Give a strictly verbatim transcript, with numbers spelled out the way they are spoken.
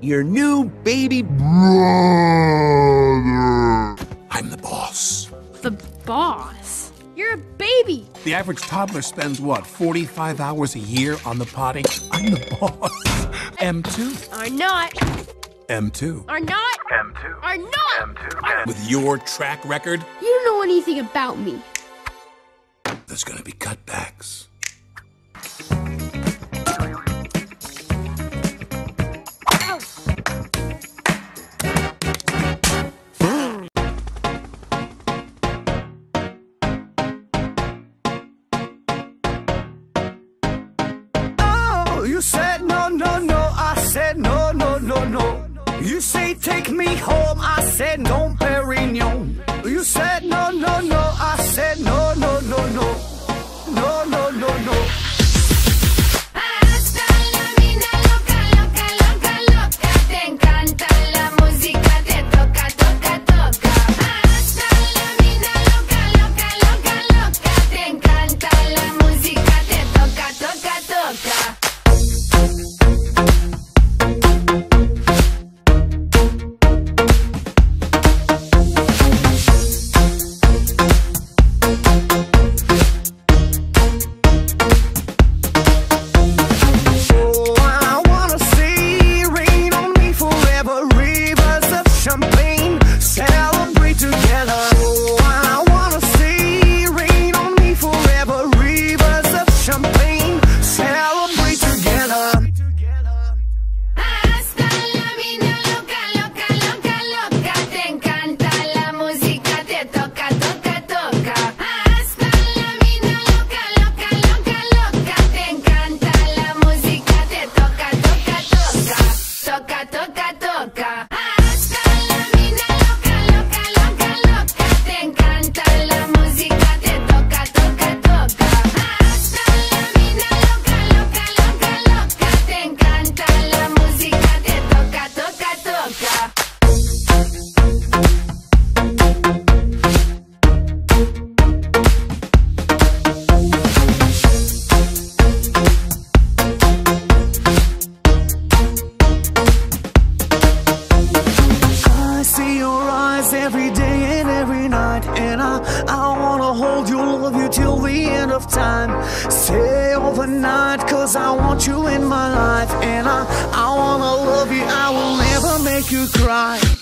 your new baby brother. I'm the boss. The boss? You're a baby. The average toddler spends, what, forty-five hours a year on the potty? I'm the boss. M two. Or not. M two. Or not. M two. Or not. M two. With your track record? You don't know anything about me. There's gonna be cutbacks. You said no, no, no, I said no, no, no, no. You say take me home, I said no, Perignon. You said no, no, no, I said no, no, no, no. No, no, no, no. Hasta la vida loca, loca, loca, loca. Te encanta la música, te toca, toca, toca. Hasta la vida loca, loca, loca, loca. Te encanta la música, te toca, toca, toca. Every day and every night, and I, I wanna hold you, love you till the end of time. Stay overnight, cause I want you in my life, and I, I wanna love you, I will never make you cry.